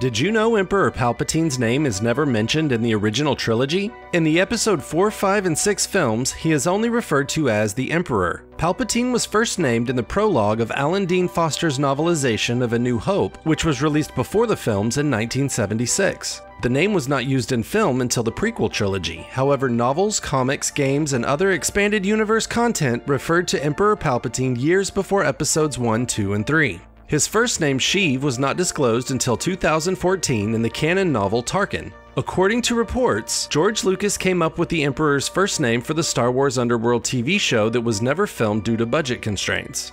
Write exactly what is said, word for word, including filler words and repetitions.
Did you know Emperor Palpatine's name is never mentioned in the original trilogy? In the episode four, five, and six films, he is only referred to as the Emperor. Palpatine was first named in the prologue of Alan Dean Foster's novelization of A New Hope, which was released before the films in nineteen seventy-six. The name was not used in film until the prequel trilogy. However, novels, comics, games, and other expanded universe content referred to Emperor Palpatine years before episodes one, two, and three. His first name, Sheev, was not disclosed until two thousand fourteen in the canon novel Tarkin. According to reports, George Lucas came up with the Emperor's first name for the Star Wars Underworld T V show that was never filmed due to budget constraints.